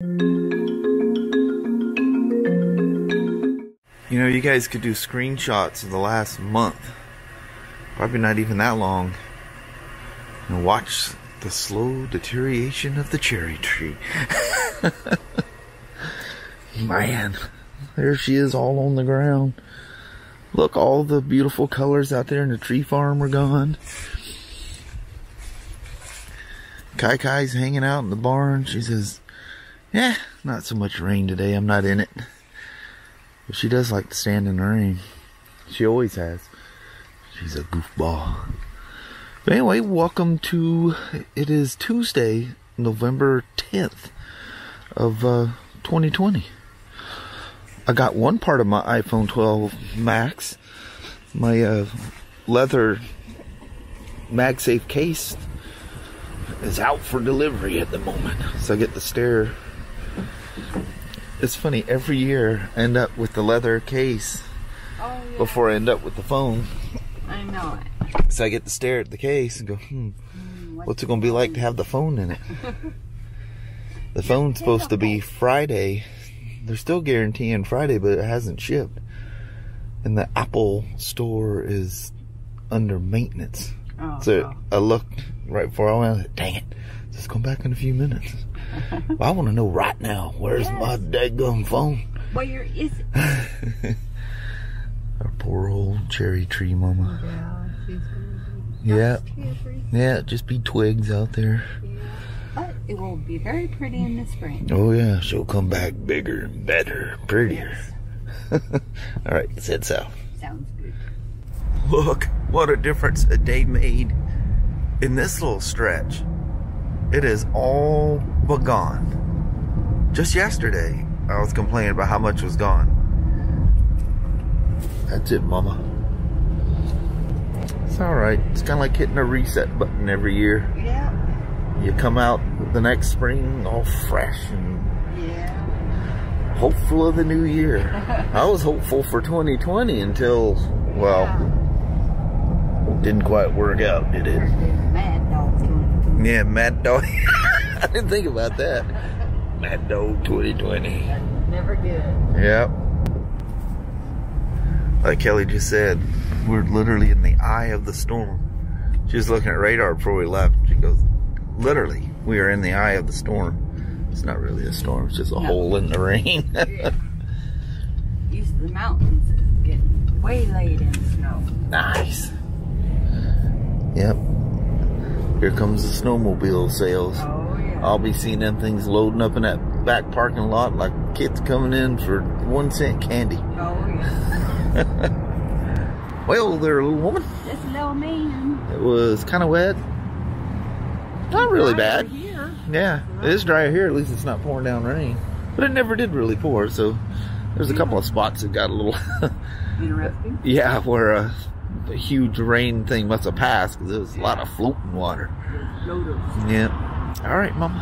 You know, you guys could do screenshots of the last month, probably not even that long, and watch the slow deterioration of the cherry tree. Man, there she is, all on the ground. Look, all the beautiful colors out there in the tree farm are gone. Kai Kai's hanging out in the barn. She says, "Yeah, not so much rain today. I'm not in it." But she does like to stand in the rain. She always has. She's a goofball. But anyway, welcome to, it is Tuesday, November 10th of 2020. I got one part of my iPhone 12 Max, my leather MagSafe case is out for delivery at the moment. So I get the stare. It's funny, every year I end up with the leather case before I end up with the phone. I know it. So I get to stare at the case and go, what's it going to be like to have the phone in it? The phone's supposed to be Friday. They're still guaranteeing Friday, but it hasn't shipped. And the Apple store is under maintenance. Oh, so I looked right before I went, I was like, dang it, just come back in a few minutes. Well, I want to know right now, where's my daggum phone? Where is it? Our poor old cherry tree mama. Yeah, yeah, just be twigs out there. Yeah. But it will be very pretty in the spring. Oh yeah, she'll come back bigger and better, prettier. Yes. All right, let's head south. Sounds good. Look, what a difference a day made in this little stretch. It is all but gone. Just yesterday, I was complaining about how much was gone. That's it, mama. It's all right. It's kind of like hitting a reset button every year. Yeah. You come out the next spring all fresh and hopeful of the new year. I was hopeful for 2020 until, well, didn't quite work out, did it? Mad dog 2020. Yeah, mad dog. I didn't think about that. Mad dog 2020. That's never good. Yep. Like Kelly just said, we're literally in the eye of the storm. She was looking at radar before we left. She goes, literally, we are in the eye of the storm. It's not really a storm, it's just a hole in the rain. Used to the mountains and getting waylaid in snow. Nice. Yep. Here comes the snowmobile sales. Oh, yeah. I'll be seeing them things loading up in that back parking lot like kids coming in for 1 cent candy. Oh, yeah. Well, there, little woman. This little man. It was kind of wet. Not really bad. Here. Yeah, it is drier here. At least it's not pouring down rain. But it never did really pour. So there's a couple of spots that got a little interesting. Yeah, where a huge rain thing must have passed because there was a lot of floating water. Yeah. All right, Mama.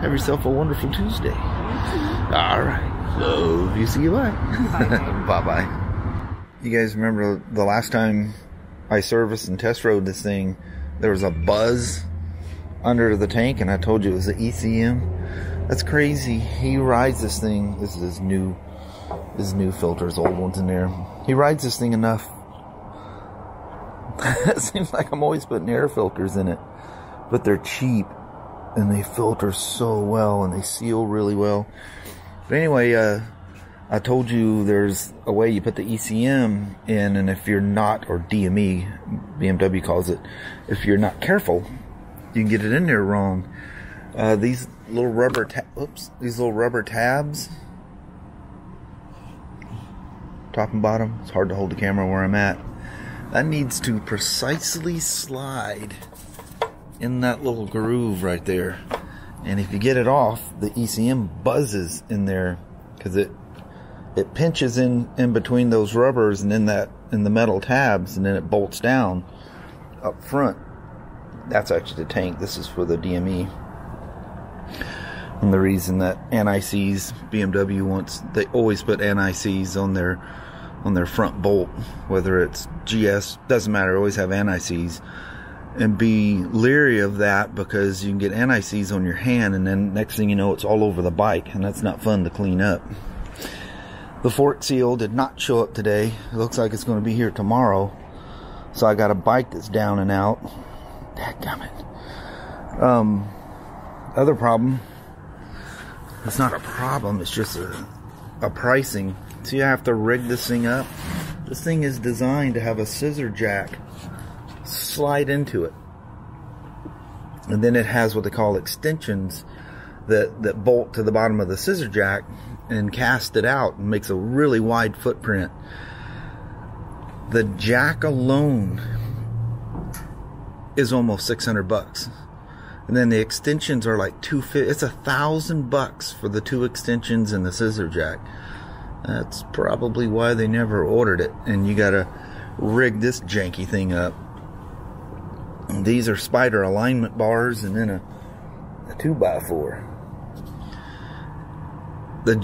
Have yourself a wonderful Tuesday. All right. Love you. See you. Bye. Bye. Bye. You guys remember the last time I serviced and test rode this thing, there was a buzz under the tank and I told you it was the ECM. That's crazy. He rides this thing. This is his new filters, old ones in there. He rides this thing enough. It seems like I'm always putting air filters in it, but they're cheap and they filter so well and they seal really well. But anyway, I told you there's a way you put the ECM in, and if you're not, or DME, BMW calls it, if you're not careful, you can get it in there wrong. These little rubber tabs, top and bottom, it's hard to hold the camera where I'm at. That needs to precisely slide in that little groove right there. And if you get it off, the ECM buzzes in there because it pinches in between those rubbers and in the metal tabs, and then it bolts down up front. That's actually the tank. This is for the DME. And the reason that anti-seize, BMW wants, they always put anti-seize on their front bolt, whether it's GS, doesn't matter, always have anti-seize. and be leery of that, because you can get anti-seize on your hand, and then next thing you know, it's all over the bike, and that's not fun to clean up. The fork seal did not show up today. It looks like it's going to be here tomorrow. So I got a bike that's down and out. Dadgummit. Other problem. It's not a problem. It's just a pricing. See, I have to rig this thing up. This thing is designed to have a scissor jack slide into it, and then it has what they call extensions that bolt to the bottom of the scissor jack and cast it out and makes a really wide footprint. The jack alone is almost $600, and then the extensions are like $250. It's $1,000 for the two extensions and the scissor jack. That's probably why they never ordered it. And you gotta rig this janky thing up. These are Spyder alignment bars, and then a 2x4. The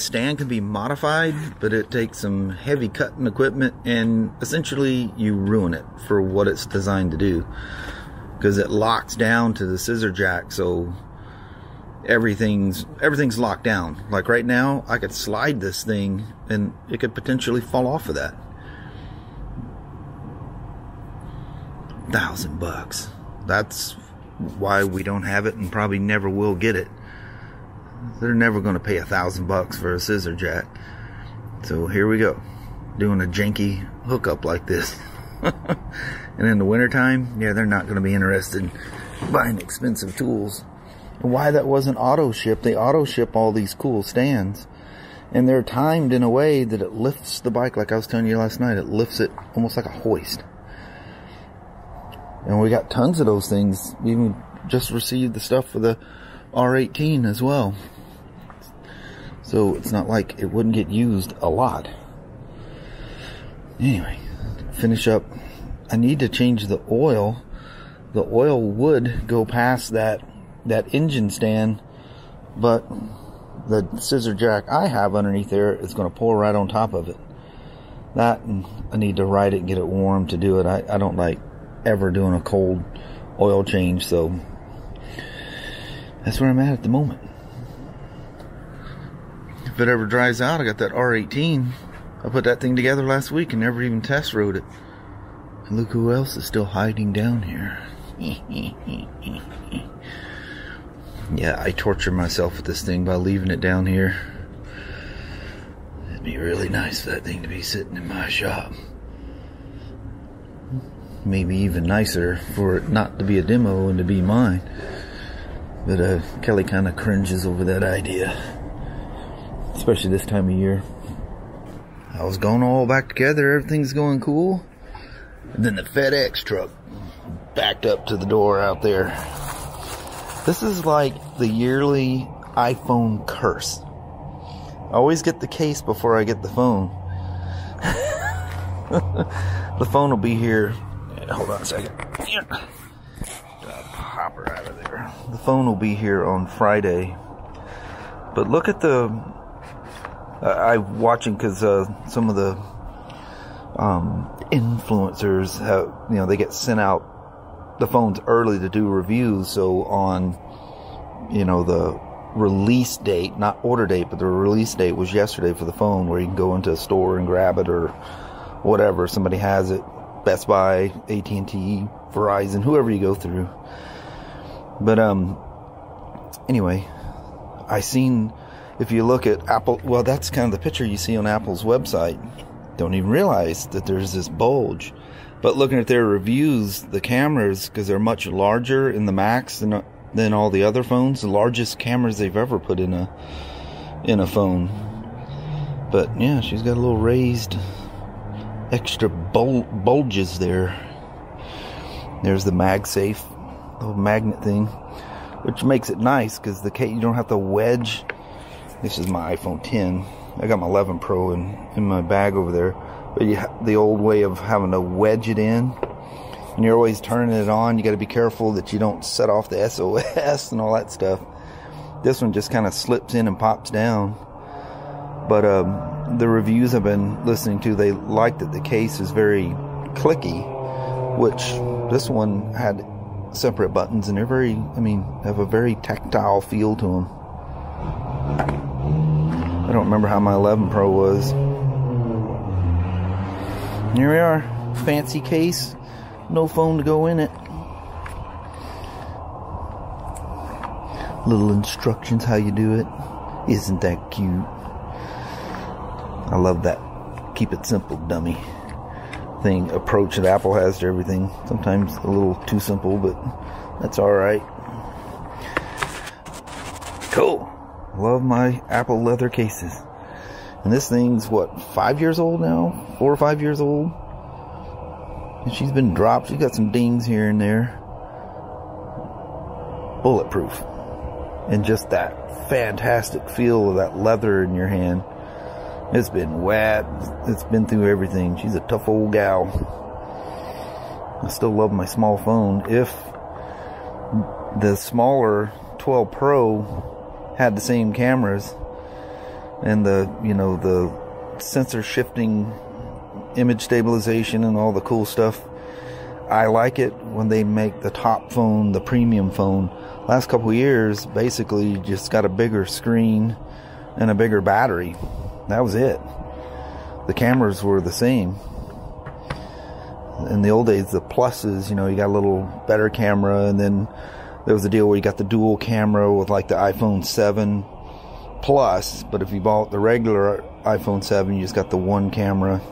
stand can be modified, but it takes some heavy cutting equipment, and essentially you ruin it for what it's designed to do, because it locks down to the scissor jack, so everything's locked down. Like right now, I could slide this thing and it could potentially fall off of that. $1,000. That's why we don't have it, and probably never will get it. They're never going to pay $1,000 for a scissor jack. So here we go, doing a janky hookup like this. And in the wintertime, yeah, they're not going to be interested in buying expensive tools. And why that wasn't auto ship? They auto ship all these cool stands, and they're timed in a way that it lifts the bike. Like I was telling you last night, it lifts it almost like a hoist. And we got tons of those things. We even just received the stuff for the R18 as well. So it's not like it wouldn't get used a lot. Anyway, finish up. I need to change the oil. The oil would go past that engine stand, but the scissor jack I have underneath there is going to pour right on top of it. That, and I need to ride it and get it warm to do it. I don't like ever doing a cold oil change, so that's where I'm at the moment. If it ever dries out, I got that R18. I put that thing together last week and never even test rode it. And look who else is still hiding down here. Yeah, I torture myself with this thing by leaving it down here. It'd be really nice for that thing to be sitting in my shop. Maybe even nicer for it not to be a demo and to be mine. But Kelly kind of cringes over that idea, especially this time of year. I was going all back together, everything's going cool, and then the FedEx truck backed up to the door out there. This is like the yearly iPhone curse. I always get the case before I get the phone. The phone will be here. Hold on a second. Yeah. Pop her out of there. The phone will be here on Friday. But look at the... I'm watching because some of the influencers have, you know, they get sent out the phones early to do reviews. So on, you know, the release date, not order date, but the release date was yesterday for the phone, where you can go into a store and grab it or whatever. Somebody has it. Best Buy, AT&T, Verizon, whoever you go through. But anyway, I seen, if you look at Apple, well, that's kind of the picture you see on Apple's website. Don't even realize that there's this bulge. But looking at their reviews, the cameras, because they're much larger in the Macs than all the other phones, the largest cameras they've ever put in a phone. But yeah, she's got a little raised extra bulges there. There's the MagSafe little magnet thing, which makes it nice because the case, you don't have to wedge. This is my iPhone 10. I got my 11 Pro in my bag over there. But you the old way of having to wedge it in, and you're always turning it on. You got to be careful that you don't set off the SOS and all that stuff. This one just kind of slips in and pops down. But the reviews I've been listening to, they like that the case is very clicky, which this one had separate buttons, and they're very, I mean, have a very tactile feel to them. I don't remember how my 11 Pro was. Here we are, fancy case, no phone to go in it. Little instructions how you do it. Isn't that cute? I love that keep it simple dummy thing approach that Apple has to everything. Sometimes a little too simple, but that's alright. Cool. Love my Apple leather cases. And this thing's what, 5 years old now? 4 or 5 years old? And she's been dropped. She's got some dings here and there. Bulletproof. And just that fantastic feel of that leather in your hand. It's been wet. It's been through everything. She's a tough old gal. I still love my small phone. If the smaller 12 Pro had the same cameras and the, you know, the sensor shifting, image stabilization and all the cool stuff, I like it when they make the top phone the premium phone. Last couple years basically just got a bigger screen and a bigger battery. That was it. The cameras were the same. In the old days, the pluses, you know, you got a little better camera, and then there was a deal where you got the dual camera with like the iPhone 7 Plus, but if you bought the regular iPhone 7, you just got the one camera.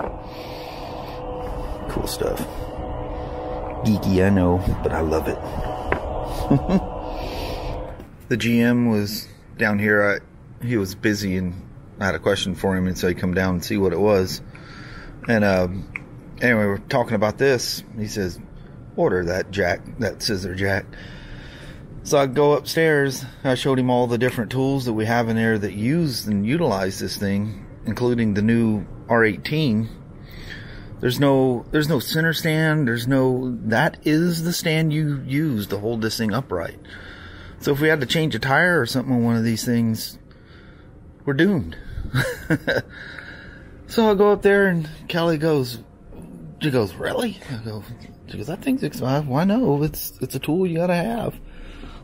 Cool stuff. Geeky, I know, but I love it. The GM was down here. He was busy and I had a question for him, and so he'd come down and see what it was. And anyway, we're talking about this. He says, order that jack, that scissor jack. So I go upstairs. I showed him all the different tools that we have in there that use and utilize this thing, including the new R18. There's no center stand. That is the stand you use to hold this thing upright. So if we had to change a tire or something on one of these things, we're doomed. So I go up there and Kelly goes, really? I go, she goes, that thing's expensive. Why no? It's a tool you gotta have.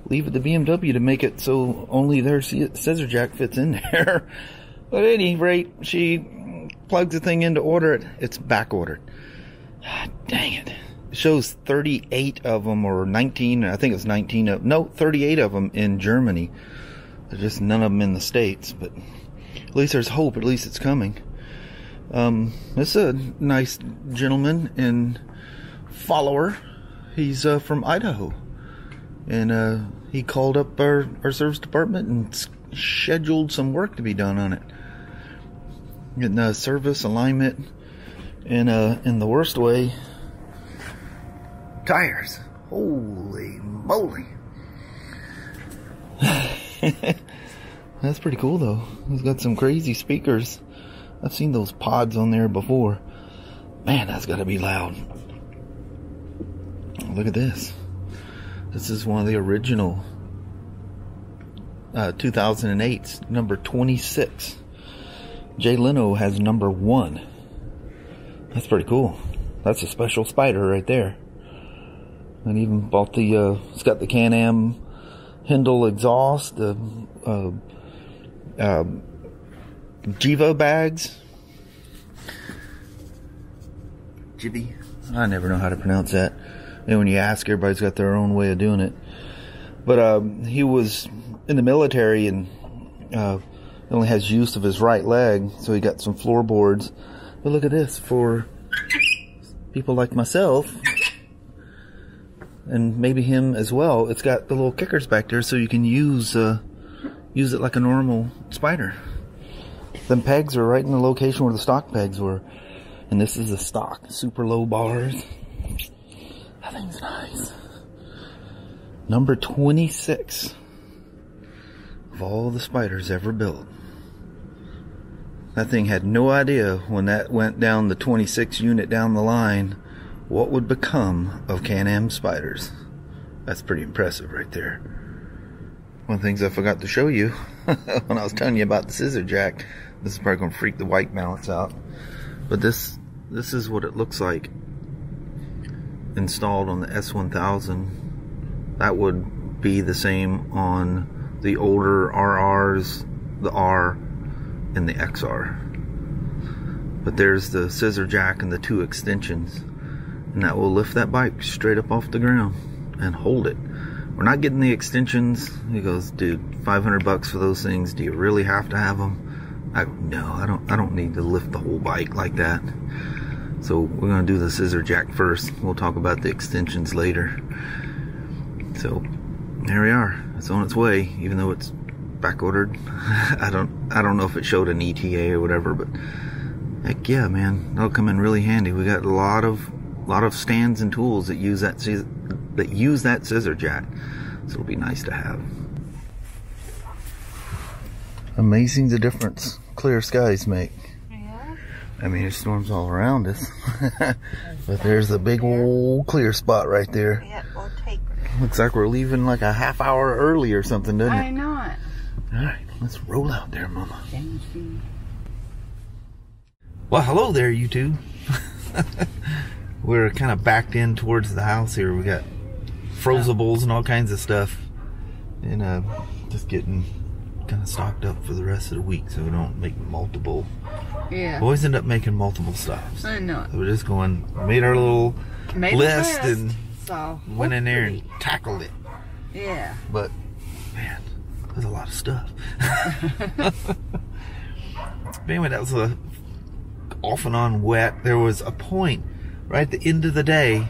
Leave it to BMW to make it so only their scissor jack fits in there. But at any rate, she plugs the thing in to order it. It's back ordered. Ah, dang it. It shows 38 of them, or 19, I think it's 19 of, no, 38 of them in Germany. There's just none of them in the States, but at least there's hope. At least it's coming. This is a nice gentleman and follower. He's from Idaho. And he called up our service department and scheduled some work to be done on it. Getting service alignment, and in the worst way, tires. Holy moly! That's pretty cool though. It's got some crazy speakers. I've seen those pods on there before. Man, that's gotta be loud. Look at this. This is one of the original 2008s, number 26. Jay Leno has number 1. That's pretty cool. That's a special Spyder right there. And even bought the, it's got the Can-Am Hindle exhaust, the Jivo bags. Jibby. I never know how to pronounce that. And when you ask, everybody's got their own way of doing it. But he was in the military and only has use of his right leg, so he got some floorboards. But look at this, for people like myself, and maybe him as well, it's got the little kickers back there so you can use it like a normal Spyder. Them pegs are right in the location where the stock pegs were. And this is the stock, super low bars. That thing's nice. Number 26 of all the Spyders ever built. That thing had no idea when that went down the 26 unit down the line what would become of Can-Am Spyders. That's pretty impressive right there. One of the things I forgot to show you when I was telling you about the scissor jack, this is probably going to freak the white balance out, but this is what it looks like installed on the S1000, that would be the same on the older RRs, the R and the XR. But there's the scissor jack and the two extensions, and that will lift that bike straight up off the ground and hold it. We're not getting the extensions. He goes, dude, 500 bucks for those things. Do you really have to have them? I go, no, I don't need to lift the whole bike like that. So we're gonna do the scissor jack first. We'll talk about the extensions later. So here we are. It's on its way, even though it's back ordered. I don't know if it showed an ETA or whatever, but heck yeah, man, that'll come in really handy. We got a lot of stands and tools that use that scissor jack, so it'll be nice to have. Amazing the difference clear skies make. Yeah. I mean, there's storms all around us, but there's a big old clear spot right there. Yeah, we'll take it. Looks like we're leaving like a half hour early or something, doesn't it? I know it. All right, let's roll out there, Mama. Thank you. Well, hello there, you two. We're kind of backed in towards the house here. We got frozables and all kinds of stuff, and just getting kind of stocked up for the rest of the week, so we don't make multiple. Yeah. We always end up making multiple stops. I know. So we're just going, made our little list and so went in there and tackled it. Yeah. But man, there's a lot of stuff. Anyway, that was a off and on wet. There was a point right at the end of the day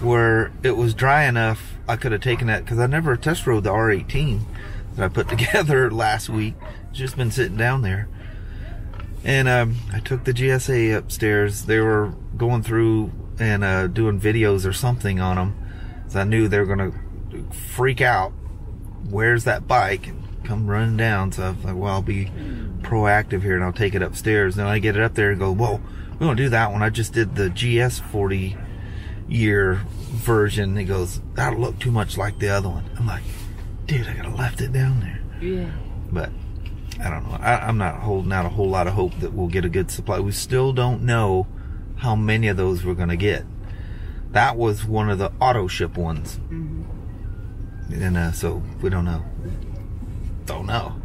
where it was dry enough I could have taken that, because I never test rode the R18 that I put together last week. It's just been sitting down there. And I took the GSA upstairs. They were going through and doing videos or something on them, so I knew they were going to freak out, where's that bike, and come running down. So I was like, well, I'll be proactive here and I'll take it upstairs. And I get it up there and go, whoa, we don't do that one. I just did the GS 40-year version. He goes, that'll look too much like the other one. I'm like, dude, I could have left it down there. Yeah. But I don't know. I'm not holding out a whole lot of hope that we'll get a good supply. We still don't know how many of those we're going to get. That was one of the auto ship ones. Mm-hmm. And so we don't know. Don't know.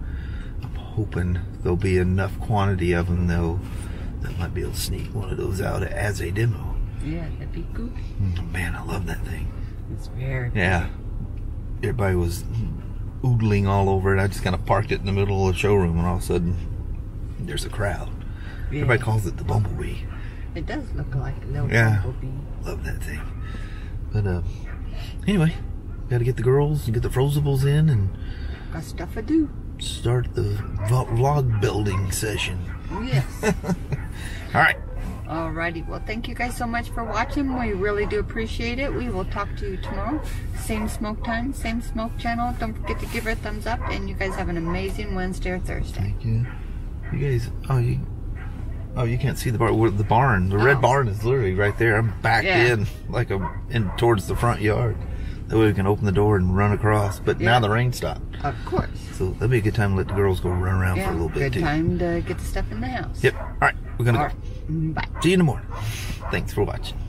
I'm hoping there'll be enough quantity of them, though, I might be able to sneak one of those out as a demo. Yeah, that'd be cool. Man, I love that thing. It's very cool. Yeah. Everybody was oodling all over it. I just kind of parked it in the middle of the showroom, and all of a sudden, there's a crowd. Yeah. Everybody calls it the bumblebee. It does look like a little bumblebee. Love that thing. But anyway, got to get the girls and get the frozables in, and got stuff to do. Start the vlog building session. Yes. Alright. Alrighty. Well, thank you guys so much for watching. We really do appreciate it. We will talk to you tomorrow. Same smoke time, same smoke channel. Don't forget to give her a thumbs up. And you guys have an amazing Wednesday or Thursday. Thank you. You guys, you can't see the barn. The barn, the red barn is literally right there. I'm backed in, like I'm in towards the front yard. That way we can open the door and run across. But now the rain stopped. Of course. So that'd be a good time to let the girls go run around for a little bit, too. Good time to get the stuff in the house. Yep. All right. We're going to go. Bye. See you in the morning. Thanks for watching.